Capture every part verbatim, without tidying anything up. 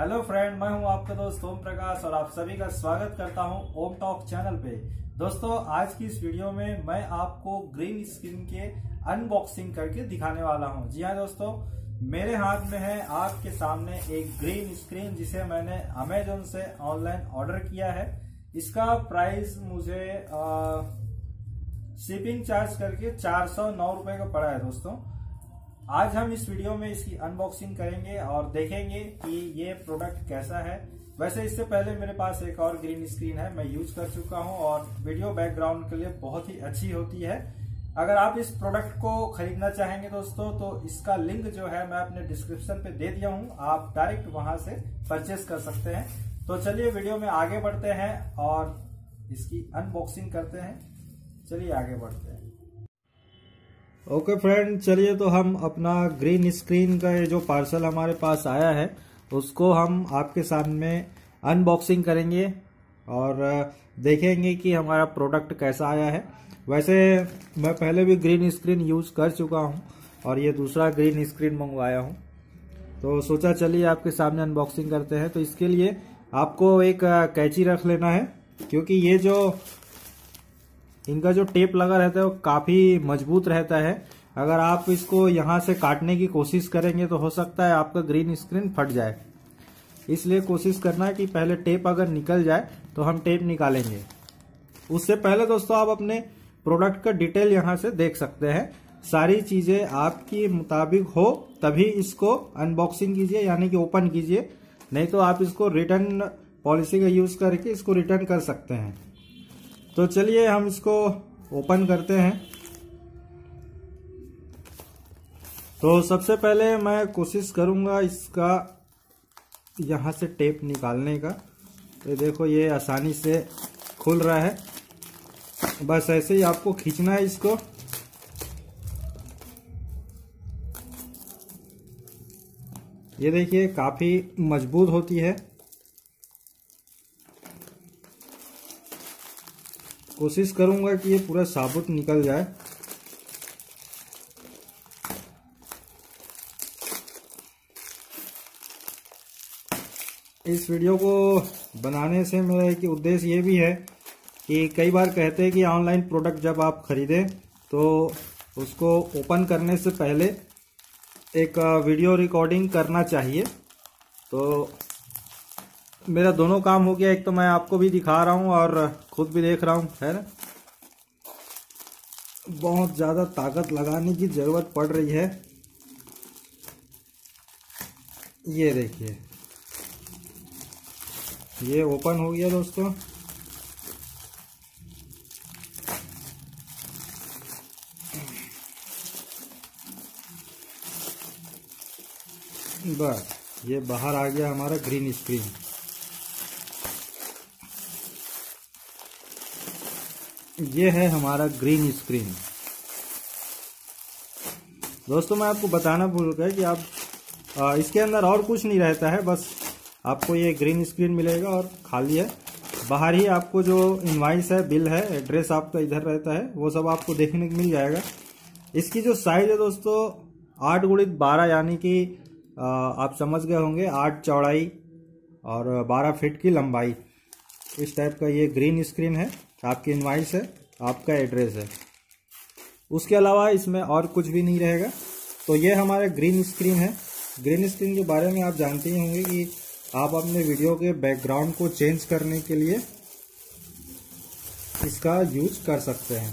Hello friend, मैं हूं आपका दोस्त ओम प्रकाश और आप सभी का स्वागत करता हूं ओम टॉक चैनल पे। दोस्तों, आज की इस वीडियो में मैं आपको ग्रीन स्किन के अनबॉक्सिंग करके दिखाने वाला हूं। जी हां दोस्तों, मेरे हाथ में है आपके सामने एक ग्रीन स्क्रीन जिसे मैंने अमेजोन से ऑनलाइन ऑर्डर किया है। इसका प्राइस मुझे आ, शिपिंग चार्ज करके चार सौ नौ रुपये का पड़ा है। दोस्तों, आज हम इस वीडियो में इसकी अनबॉक्सिंग करेंगे और देखेंगे कि ये प्रोडक्ट कैसा है। वैसे इससे पहले मेरे पास एक और ग्रीन स्क्रीन है, मैं यूज कर चुका हूं और वीडियो बैकग्राउंड के लिए बहुत ही अच्छी होती है। अगर आप इस प्रोडक्ट को खरीदना चाहेंगे दोस्तों, तो इसका लिंक जो है मैं अपने डिस्क्रिप्शन पे दे दिया हूँ, आप डायरेक्ट वहां से परचेस कर सकते हैं। तो चलिए वीडियो में आगे बढ़ते हैं और इसकी अनबॉक्सिंग करते हैं। चलिए आगे बढ़ते हैं। ओके फ्रेंड, चलिए तो हम अपना ग्रीन स्क्रीन का ये जो पार्सल हमारे पास आया है उसको हम आपके सामने अनबॉक्सिंग करेंगे और देखेंगे कि हमारा प्रोडक्ट कैसा आया है। वैसे मैं पहले भी ग्रीन स्क्रीन यूज़ कर चुका हूँ और ये दूसरा ग्रीन स्क्रीन मंगवाया हूँ, तो सोचा चलिए आपके सामने अनबॉक्सिंग करते हैं। तो इसके लिए आपको एक कैंची रख लेना है, क्योंकि ये जो इनका जो टेप लगा रहता है वो काफ़ी मजबूत रहता है। अगर आप इसको यहाँ से काटने की कोशिश करेंगे तो हो सकता है आपका ग्रीन स्क्रीन फट जाए, इसलिए कोशिश करना कि पहले टेप अगर निकल जाए तो हम टेप निकालेंगे। उससे पहले दोस्तों आप अपने प्रोडक्ट का डिटेल यहाँ से देख सकते हैं, सारी चीज़ें आपकी मुताबिक हो तभी इसको अनबॉक्सिंग कीजिए, यानी कि ओपन कीजिए, नहीं तो आप इसको रिटर्न पॉलिसी का यूज़ करके इसको रिटर्न कर सकते हैं। तो चलिए हम इसको ओपन करते हैं। तो सबसे पहले मैं कोशिश करूंगा इसका यहाँ से टेप निकालने का। तो देखो ये आसानी से खुल रहा है, बस ऐसे ही आपको खींचना है इसको। ये देखिए काफ़ी मजबूत होती है, कोशिश करूंगा कि ये पूरा साबुत निकल जाए। इस वीडियो को बनाने से मेरा एक उद्देश्य ये भी है कि कई बार कहते हैं कि ऑनलाइन प्रोडक्ट जब आप खरीदें तो उसको ओपन करने से पहले एक वीडियो रिकॉर्डिंग करना चाहिए। तो मेरा दोनों काम हो गया, एक तो मैं आपको भी दिखा रहा हूँ और खुद भी देख रहा हूँ, है ना। बहुत ज़्यादा ताकत लगाने की ज़रूरत पड़ रही है। ये देखिए ये ओपन हो गया दोस्तों। बस ये बाहर आ गया हमारा ग्रीन स्क्रीन। ये है हमारा ग्रीन स्क्रीन। दोस्तों, मैं आपको बताना भूल गया कि आप आ, इसके अंदर और कुछ नहीं रहता है, बस आपको ये ग्रीन स्क्रीन मिलेगा और खाली है। बाहर ही आपको जो इनवाइस है, बिल है, एड्रेस आपका इधर रहता है, वो सब आपको देखने को मिल जाएगा। इसकी जो साइज है दोस्तों आठ गुणित बारह, यानी कि आप समझ गए होंगे, आठ चौड़ाई और बारह फीट की लंबाई। इस टाइप का ये ग्रीन स्क्रीन है, आपकी इनवाइस है, आपका एड्रेस है, उसके अलावा इसमें और कुछ भी नहीं रहेगा। तो ये हमारा ग्रीन स्क्रीन है। ग्रीन स्क्रीन के बारे में आप जानते ही होंगे कि आप अपने वीडियो के बैकग्राउंड को चेंज करने के लिए इसका यूज कर सकते हैं।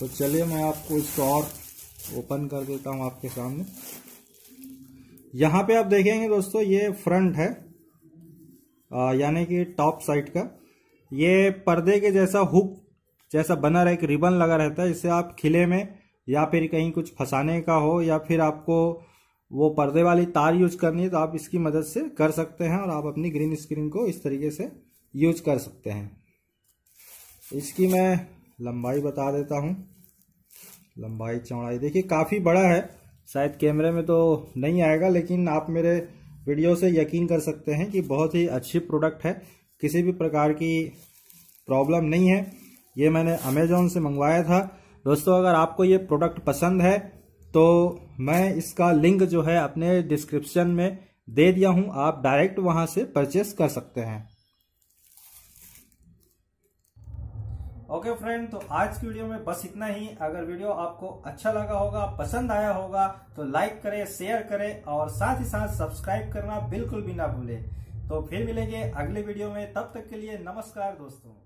तो चलिए मैं आपको इसको और ओपन कर देता हूं आपके सामने। यहाँ पे आप देखेंगे दोस्तों ये फ्रंट है, यानी कि टॉप साइड का ये पर्दे के जैसा हुक जैसा बना रहा है, एक रिबन लगा रहता है। इससे आप खिले में या फिर कहीं कुछ फंसाने का हो या फिर आपको वो पर्दे वाली तार यूज करनी है तो आप इसकी मदद से कर सकते हैं और आप अपनी ग्रीन स्क्रीन को इस तरीके से यूज कर सकते हैं। इसकी मैं लंबाई बता देता हूँ, लंबाई चौड़ाई देखिए काफ़ी बड़ा है, शायद कैमरे में तो नहीं आएगा, लेकिन आप मेरे वीडियो से यकीन कर सकते हैं कि बहुत ही अच्छी प्रोडक्ट है, किसी भी प्रकार की प्रॉब्लम नहीं है। ये मैंने अमेजोन से मंगवाया था। दोस्तों, अगर आपको ये प्रोडक्ट पसंद है तो मैं इसका लिंक जो है अपने डिस्क्रिप्शन में दे दिया हूं, आप डायरेक्ट वहां से परचेस कर सकते हैं। ओके फ्रेंड, तो आज की वीडियो में बस इतना ही। अगर वीडियो आपको अच्छा लगा होगा, पसंद आया होगा तो लाइक करें, शेयर करें और साथ ही साथ सब्सक्राइब करना बिल्कुल भी ना भूलें। तो फिर मिलेंगे अगले वीडियो में, तब तक के लिए नमस्कार दोस्तों।